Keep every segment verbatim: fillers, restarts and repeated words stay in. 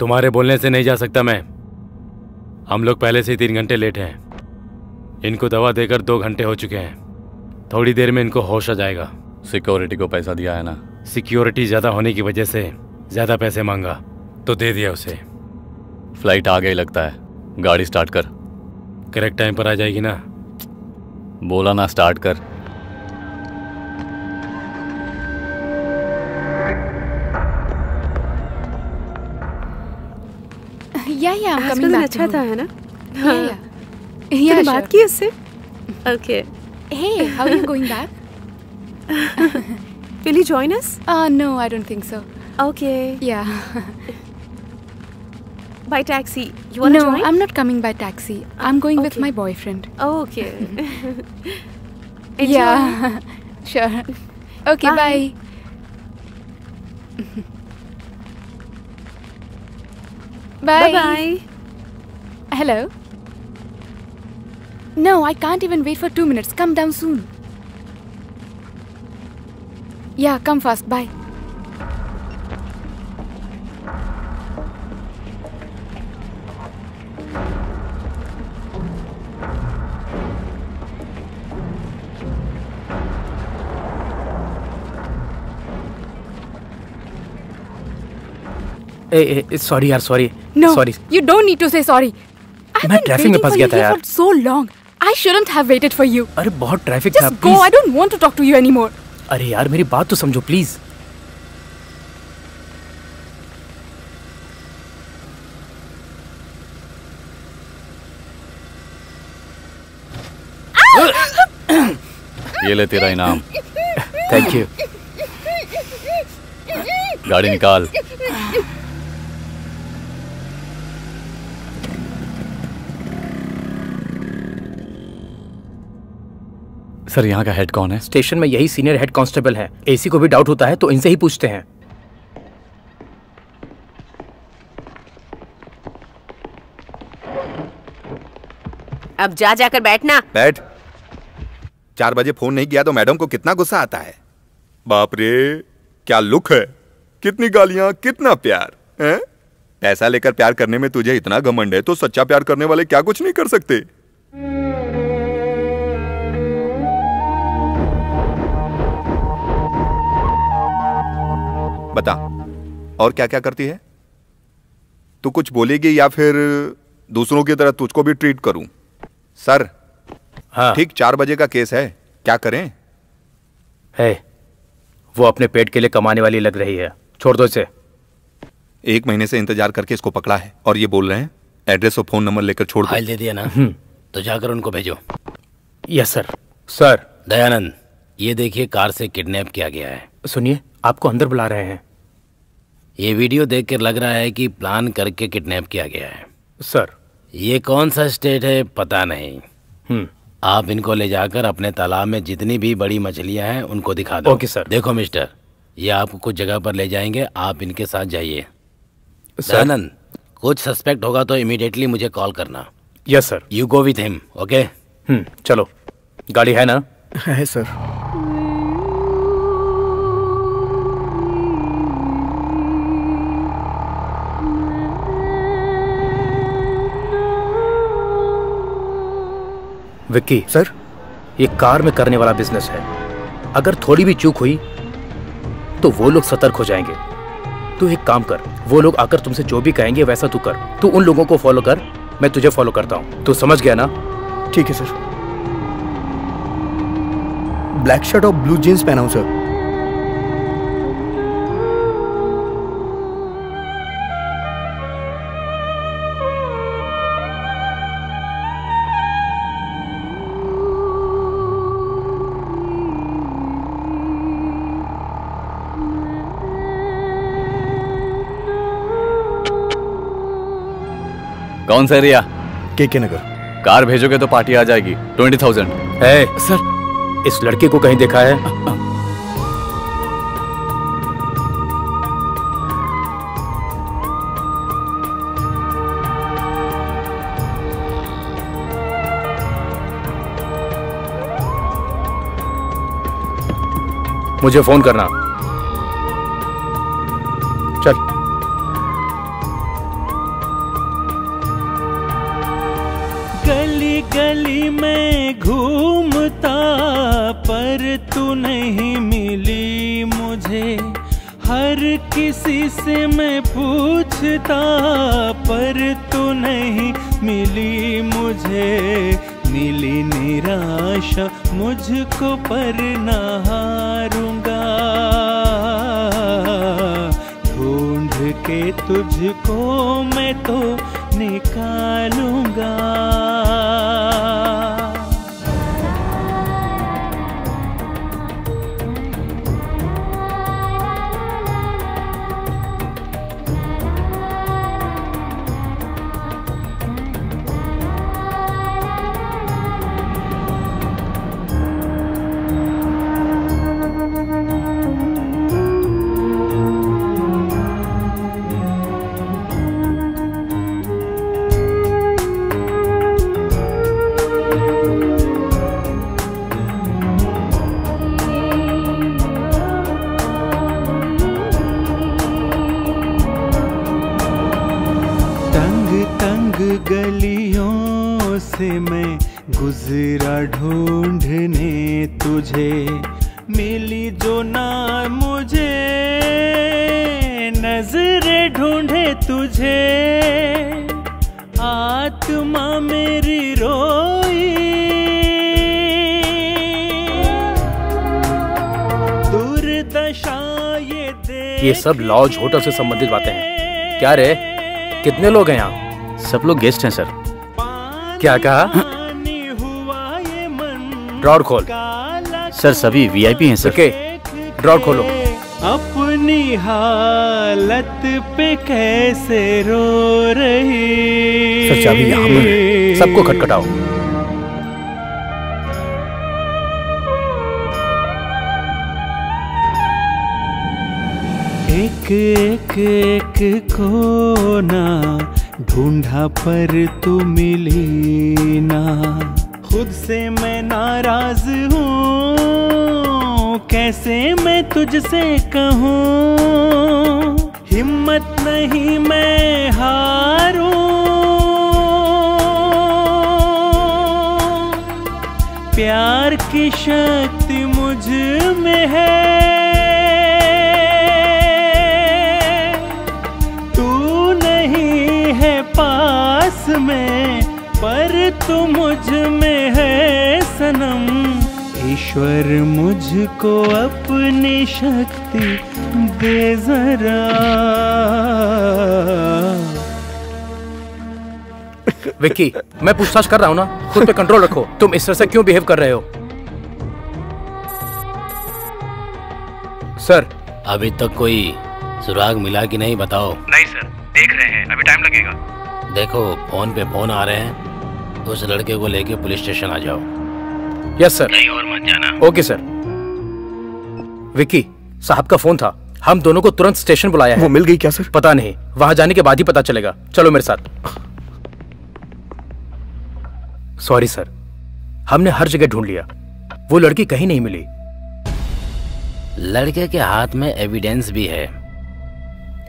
तुम्हारे बोलने से नहीं जा सकता मैं। हम लोग पहले से ही तीन घंटे लेट हैं। इनको दवा देकर दो घंटे हो चुके हैं। थोड़ी देर में इनको होश आ जाएगा। सिक्योरिटी को पैसा दिया है ना? सिक्योरिटी ज़्यादा होने की वजह से ज़्यादा पैसे मांगा तो दे दिया उसे। फ्लाइट आ गई लगता है, गाड़ी स्टार्ट कर। करेक्ट टाइम पर आ जाएगी ना? बोला ना स्टार्ट कर। या या आज का दिन अच्छा था है ना? हाँ। या, या। या बात की उससे? Okay. Hey, how are you going back? Will you join us? Uh, no, I don't think so. Okay. Yeah. By taxi. You want to join? No, I'm not coming by taxi. I'm going okay. with my boyfriend. Oh, okay. Yeah. Sure. Okay. Bye. Bye. Bye. Bye bye. Hello. No, I can't even wait for two minutes. Come down soon. Yeah, come fast. Bye. ए, ए, sorry यार, sorry. No, sorry. You don't need to say sorry. I've मैं traffic में फंस गया था यार. So long. I shouldn't have waited for you. अरे बहुत ट्रैफिक था. Just go. I don't want to talk to you anymore. अरे यार मेरी बात तो समझो प्लीज. ये ले तेरा इनाम. Thank you. गाड़ी निकाल. सर यहाँ का हेड कौन है? स्टेशन में यही सीनियर हेड कांस्टेबल है। एसी को भी डाउट होता है तो इनसे ही पूछते हैं। अब जा जाकर बैठना। बैठ। चार बजे फोन नहीं किया तो मैडम को कितना गुस्सा आता है। बाप रे क्या लुक है, कितनी गालियां, कितना प्यार है? पैसा लेकर प्यार करने में तुझे इतना घमंड है तो सच्चा प्यार करने वाले क्या कुछ नहीं कर सकते। बता और क्या क्या करती है? तू कुछ बोलेगी या फिर दूसरों की तरह तुझको भी ट्रीट करूं? सर हाँ। ठीक चार बजे का केस है, क्या करें? है वो अपने पेट के लिए कमाने वाली लग रही है, छोड़ दो इसे। एक महीने से इंतजार करके इसको पकड़ा है और ये बोल रहे हैं एड्रेस और फोन नंबर लेकर छोड़ दो। फाइल दे दिया ना तो जाकर उनको भेजो। Yes sir. सर दयानंद ये देखिए कार से किडनैप किया गया है। सुनिए आपको अंदर बुला रहे हैं। ये वीडियो देखकर लग रहा है कि प्लान करके किडनैप किया गया है। सर ये कौन सा स्टेट है पता नहीं। हम्म। आप इनको ले जाकर अपने तालाब में जितनी भी बड़ी मछलियां हैं उनको दिखा दो। Okay sir. देखो मिस्टर ये आपको कुछ जगह पर ले जाएंगे, आप इनके साथ जाइए। आनंद कुछ सस्पेक्ट होगा तो इमीडिएटली मुझे कॉल करना। Yes sir. You go with him. Okay. चलो गाड़ी है ना? है सर। विक्की सर ये कार में करने वाला बिजनेस है, अगर थोड़ी भी चूक हुई तो वो लोग सतर्क हो जाएंगे। तू एक काम कर, वो लोग आकर तुमसे जो भी कहेंगे वैसा तू कर। तू उन लोगों को फॉलो कर, मैं तुझे फॉलो करता हूँ। तू समझ गया ना? ठीक है सर। ब्लैक शर्ट और ब्लू जीन्स पहना हूँ सर। कौन सा एरिया? के के नगर। कार भेजोगे तो पार्टी आ जाएगी। ट्वेंटी थाउजेंड है सर। इस लड़के को कहीं देखा है? मुझे फोन करना। चल गली में घूमता पर तू नहीं मिली मुझे। हर किसी से मैं पूछता पर तू नहीं मिली मुझे। मिली निराशा मुझको पर ना हारूंगा, ढूंढ के तुझको मैं तो निकालूंगा। गलियों से मैं गुजरा ढूंढने तुझे, मिली जो ना मुझे। नजरें ढूंढे तुझे, आत्मा मेरी रोई। दुर्दशा ये दे। ये सब लॉज होटल से संबंधित बातें हैं। क्या रे, कितने लोग हैं यहाँ? सब लोग गेस्ट हैं सर। क्या कहा? ड्रॉर खोल। सर सभी वीआईपी हैं सर। ओके, ड्रॉर खोलो। अपनी हालत पे कैसे रो रही। सर चाबी यहाँ पर, सबको खटखटाओ। एक एक एक कोना ढूंढा पर तू मिली ना। खुद से मैं नाराज हूँ, कैसे मैं तुझसे कहूँ। हिम्मत नहीं मैं हारूँ, प्यार की शक्ति मुझ में है। पास में पर तू मुझ में है सनम। ईश्वर मुझको अपनी शक्ति दे जरा। विक्की, मैं पूछताछ कर रहा हूँ ना, खुद पे कंट्रोल रखो। तुम इस तरह से क्यों बिहेव कर रहे हो? सर अभी तक कोई सुराग मिला कि नहीं बताओ। नहीं सर, देख रहे हैं, अभी टाइम लगेगा। देखो फोन पे फोन आ रहे हैं, उस लड़के को लेके पुलिस स्टेशन आ जाओ। Yes sir. कहीं और मत जाना। Okay sir. विक्की, साहब का फोन था, हम दोनों को तुरंत स्टेशन बुलाया है। वो मिल गई क्या सर? पता नहीं, वहां जाने के बाद ही पता चलेगा। चलो मेरे साथ। सॉरी सर, हमने हर जगह ढूंढ लिया, वो लड़की कहीं नहीं मिली। लड़के के हाथ में एविडेंस भी है।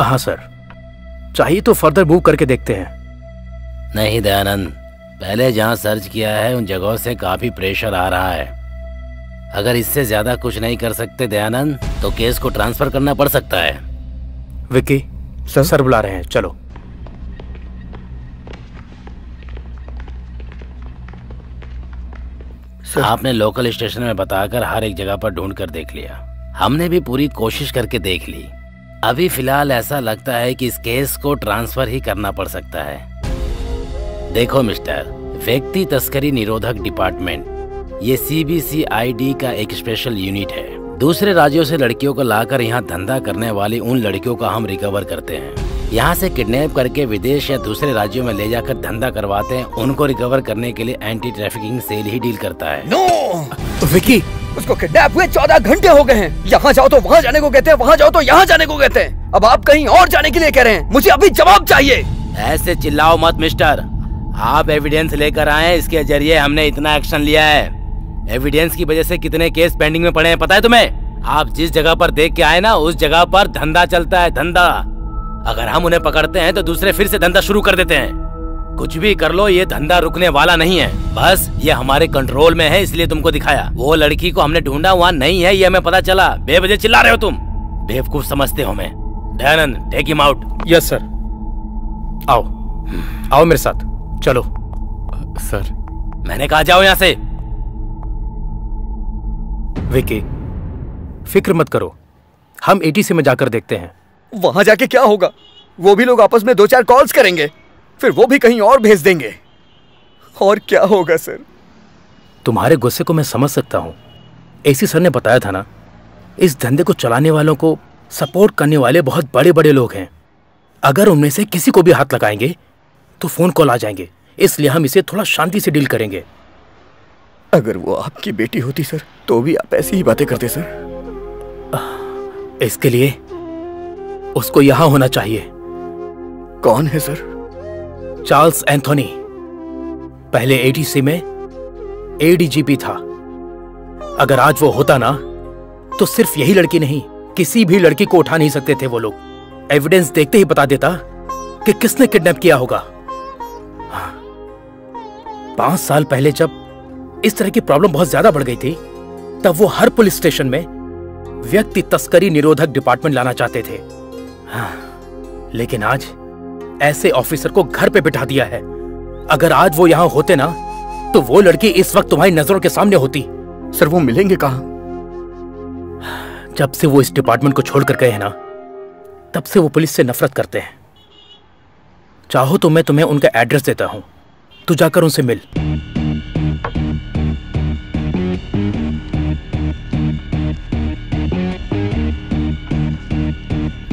हाँ सर, चाहिए तो फर्दर मूव करके देखते हैं। नहीं दयानंद, पहले जहां सर्च किया है उन जगहों से काफी प्रेशर आ रहा है। अगर इससे ज्यादा कुछ नहीं कर सकते दयानंद, तो केस को ट्रांसफर करना पड़ सकता है। विक्की, सर सर बुला रहे हैं, चलो। सर आपने लोकल स्टेशन में बताकर हर एक जगह पर ढूंढ कर देख लिया, हमने भी पूरी कोशिश करके देख ली। अभी फिलहाल ऐसा लगता है कि इस केस को ट्रांसफर ही करना पड़ सकता है। देखो मिस्टर, व्यक्ति तस्करी निरोधक डिपार्टमेंट, ये C B C I D का एक स्पेशल यूनिट है। दूसरे राज्यों से लड़कियों को लाकर यहाँ धंधा करने वाली उन लड़कियों का हम रिकवर करते हैं। यहाँ से किडनैप करके विदेश या दूसरे राज्यों में ले जाकर धंधा करवाते हैं, उनको रिकवर करने के लिए एंटी ट्रैफिकिंग सेल ही डील करता है। नो! विक्की, उसको किडनैप हुए चौदह घंटे हो गए हैं। यहाँ जाओ तो वहाँ जाने को कहते हैं, वहाँ जाओ तो यहाँ जाने को कहते हैं। अब आप कहीं और जाने के लिए कह रहे हैं। मुझे अभी जवाब चाहिए। ऐसे चिल्लाओ मत मिस्टर, आप एविडेंस लेकर आए, इसके जरिए हमने इतना एक्शन लिया है। एविडेंस की वजह से कितने केस पेंडिंग में पड़े हैं पता है तुम्हें? आप जिस जगह पर देख के आए ना, उस जगह पर धंधा चलता है, धंधा। अगर हम उन्हें पकड़ते हैं तो दूसरे फिर से धंधा शुरू कर देते हैं। कुछ भी कर लो, ये धंधा रुकने वाला नहीं है। बस ये हमारे कंट्रोल में है, इसलिए तुमको दिखाया। वो लड़की को हमने ढूंढा, वहाँ नहीं है, ये हमें पता चला। बेवजह चिल्ला रहे हो तुम, बेवकूफ समझते हो। मैं Dayanand, take him out. Yes sir. आओ आओ मेरे साथ, चलो। सर मैंने कहा जाओ यहाँ से। विकी, फिक्र मत करो, हम एटीसी में जाकर देखते हैं। वहां जाके क्या होगा? वो भी लोग आपस में दो चार कॉल्स करेंगे, फिर वो भी कहीं और भेज देंगे, और क्या होगा? सर तुम्हारे गुस्से को मैं समझ सकता हूँ। एसी सर ने बताया था ना, इस धंधे को चलाने वालों को सपोर्ट करने वाले बहुत बड़े बड़े लोग हैं। अगर उनमें से किसी को भी हाथ लगाएंगे तो फोन कॉल आ जाएंगे, इसलिए हम इसे थोड़ा शांति से डील करेंगे। अगर वो आपकी बेटी होती सर, तो भी आप ऐसी ही बातें करते सर। इसके लिए उसको यहाँ होना चाहिए। कौन है सर? चार्ल्स एंथोनी, पहले एटीसी में एडीजीपी था। अगर आज वो होता ना, तो सिर्फ यही लड़की नहीं, किसी भी लड़की को उठा नहीं सकते थे वो लोग। एविडेंस देखते ही बता देता कि किसने किडनैप किया होगा। पांच साल पहले जब इस तरह की प्रॉब्लम बहुत ज्यादा बढ़ गई थी, तब वो हर पुलिस स्टेशन में व्यक्ति तस्करी निरोधक डिपार्टमेंट लाना चाहते थे। हाँ, लेकिन आज ऐसे ऑफिसर को घर पे बिठा दिया है। अगर आज वो यहाँ होते ना, तो वो लड़की इस वक्त तुम्हारी नजरों के सामने होती। सर वो मिलेंगे कहाँ? जब से वो इस डिपार्टमेंट को छोड़कर गए हैं ना, तब से वो पुलिस से नफरत करते हैं। चाहो तो मैं तुम्हें उनका एड्रेस देता हूँ, तू जाकर उनसे मिल।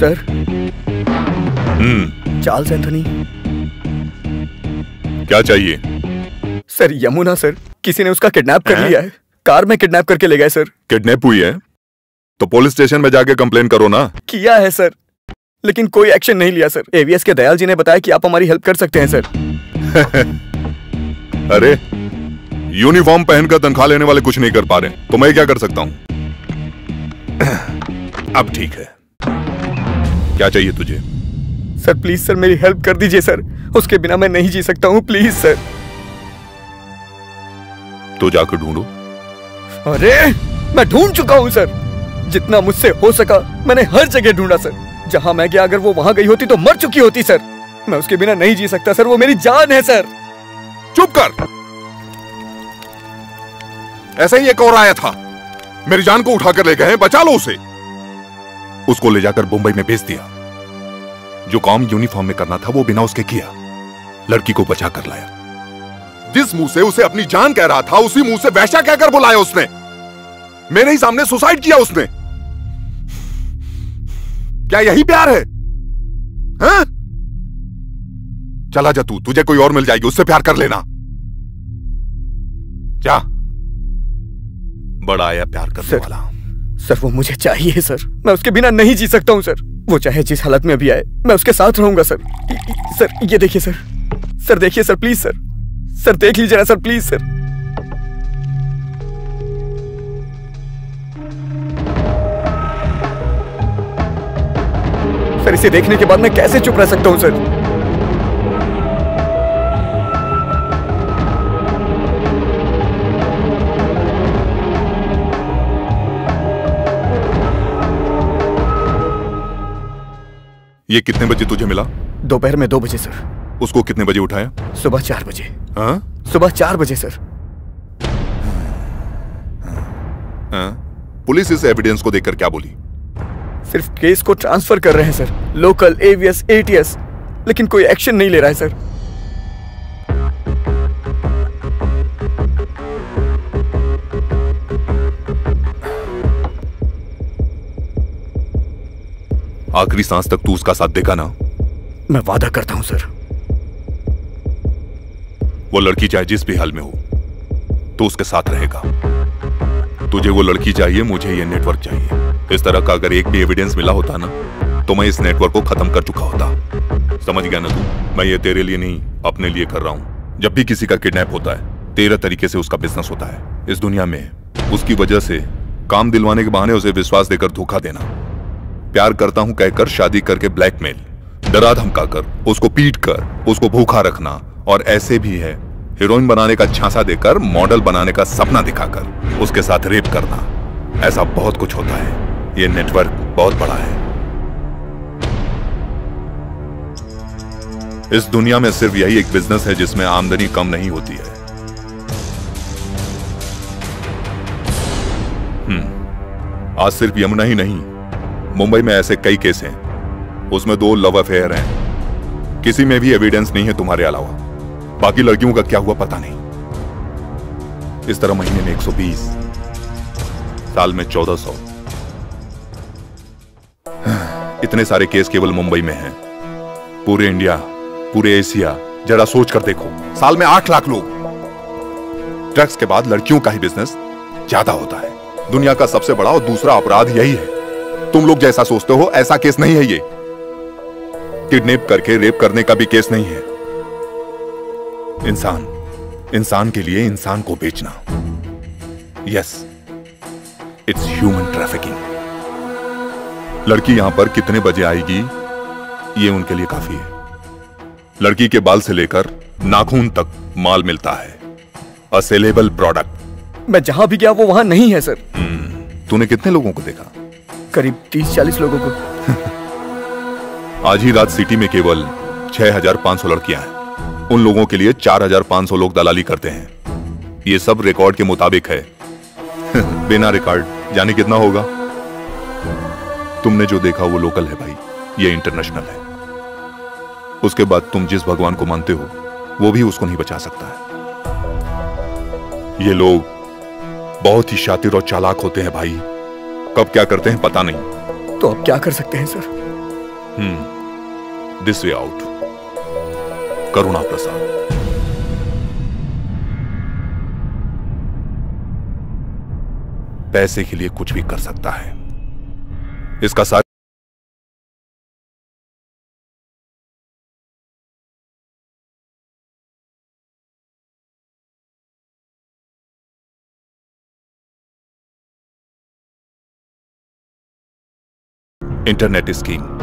Sir, hmm, Charles Anthony. क्या चाहिए? सर यमुना सर, किसी ने उसका किडनैप कर लिया है। कार में किडनैप करके ले गए सर। किडनैप हुई है तो पुलिस स्टेशन में जाके कंप्लेन करो ना। किया है सर, लेकिन कोई एक्शन नहीं लिया सर। एवीएस के दयाल जी ने बताया कि आप हमारी हेल्प कर सकते हैं सर। अरे यूनिफॉर्म पहनकर तनख्वाह लेने वाले कुछ नहीं कर पा रहे, तो मैं क्या कर सकता हूँ? अब ठीक है, क्या चाहिए तुझे? सर प्लीज सर, मेरी हेल्प कर दीजिए सर, उसके बिना मैं नहीं जी सकता हूँ, प्लीज सर। तो जाकर ढूंढो। अरे मैं ढूंढ चुका हूँ सर, जितना मुझसे हो सका मैंने हर जगह ढूंढा सर। जहां मैं गया, अगर वो वहां गई होती तो मर चुकी होती सर। मैं उसके बिना नहीं जी सकता सर, वो मेरी जान है सर। चुप कर। ऐसा ही एक और आया था, मेरी जान को उठाकर ले गए, बचा लो उसे। उसको ले जाकर मुंबई में भेज दिया। जो काम यूनिफॉर्म में करना था वो बिना उसके किया, लड़की को बचा कर लाया। जिस मुंह से उसे अपनी जान कह रहा था, उसी मुंह से वैश्या कहकर बुलाया उसने। मेरे ही सामने सुसाइड किया उसने। क्या यही प्यार है? हाँ? चला जा तू, तुझे कोई और मिल जाएगी, उससे प्यार कर लेना। जा, बड़ा आया प्यार करने वाला। सर वो मुझे चाहिए सर, मैं उसके बिना नहीं जी सकता हूँ सर। वो चाहे जिस हालत में भी आए, मैं उसके साथ रहूंगा सर। सर ये देखिए सर, सर देखिए सर, प्लीज सर, सर देख लीजिए ना सर, प्लीज सर। सर इसे देखने के बाद मैं कैसे चुप रह सकता हूँ सर? ये कितने बजे तुझे मिला? दोपहर में दो बजे सर। उसको कितने बजे उठाया? सुबह चार बजे। हाँ? सुबह चार बजे सर। हाँ? पुलिस इस एविडेंस को देखकर क्या बोली? सिर्फ केस को ट्रांसफर कर रहे हैं सर, लोकल एवीएस एटीएस, लेकिन कोई एक्शन नहीं ले रहा है सर। आखिरी सांस तक तू उसका साथ देगा ना? मैं वादा करता हूं सर। वो लड़की चाहे जिस भी हाल में हो, तो उसके साथ रहेगा। तुझे वो लड़की चाहिए, मुझे ये नेटवर्क चाहिए। इस तरह का अगर एक भी एविडेंस मिला होता ना, तो मैं इस नेटवर्क को खत्म कर चुका होता। समझ गया ना तू? मैं ये तेरे लिए नहीं, अपने लिए कर रहा हूँ। जब भी किसी का किडनैप होता है, तेरह तरीके से उसका बिजनेस होता है इस दुनिया में। उसकी वजह से काम दिलवाने के बहाने उसे विश्वास देकर धोखा देना, प्यार करता हूं कहकर शादी करके ब्लैकमेल, डरा धमका कर, उसको पीट कर, उसको भूखा रखना, और ऐसे भी है हीरोइन बनाने का झांसा देकर मॉडल बनाने का सपना दिखाकर उसके साथ रेप करना, ऐसा बहुत कुछ होता है। ये नेटवर्क बहुत बड़ा है। इस दुनिया में सिर्फ यही एक बिजनेस है जिसमें आमदनी कम नहीं होती है। हम्म, आज सिर्फ यमुना ही नहीं, मुंबई में ऐसे कई केस हैं। उसमें दो लव अफेयर हैं, किसी में भी एविडेंस नहीं है तुम्हारे अलावा। बाकी लड़कियों का क्या हुआ पता नहीं। इस तरह महीने में एक सौ बीस, साल में चौदह सौ, इतने सारे केस केवल मुंबई में हैं। पूरे इंडिया, पूरे एशिया, जरा सोच कर देखो। साल में आठ लाख लोग। ड्रग्स के बाद लड़कियों का ही बिजनेस ज्यादा होता है। दुनिया का सबसे बड़ा और दूसरा अपराध यही है। तुम लोग जैसा सोचते हो ऐसा केस नहीं है ये। किडनैप करके रेप करने का भी केस नहीं है। इंसान, इंसान के लिए इंसान को बेचना, यस, इट्स ह्यूमन ट्रैफिकिंग। लड़की यहां पर कितने बजे आएगी ये उनके लिए काफी है। लड़की के बाल से लेकर नाखून तक माल मिलता है, असेलेबल प्रोडक्ट। मैं जहां भी गया वो वहां नहीं है सर। तूने कितने लोगों को देखा? करीब तीस चालीस लोगों को। आज ही रात सिटी में केवल छह हजार पाँच सौ लड़कियां हैं। उन लोगों के लिए चार हजार पाँच सौ लोग दलाली करते हैं। ये सब रिकॉर्ड के मुताबिक है। बिना रिकॉर्ड जाने कितना होगा। तुमने जो देखा वो लोकल है भाई, ये इंटरनेशनल है। उसके बाद तुम जिस भगवान को मानते हो वो भी उसको नहीं बचा सकता है। ये लोग बहुत ही शातिर और चालाक होते हैं भाई। कब क्या करते हैं पता नहीं। तो अब क्या कर सकते हैं sir? Hmm, this way out. Karuna Prasad. पैसे के लिए कुछ भी कर सकता है। इसका साथ इंटरनेट स्कीम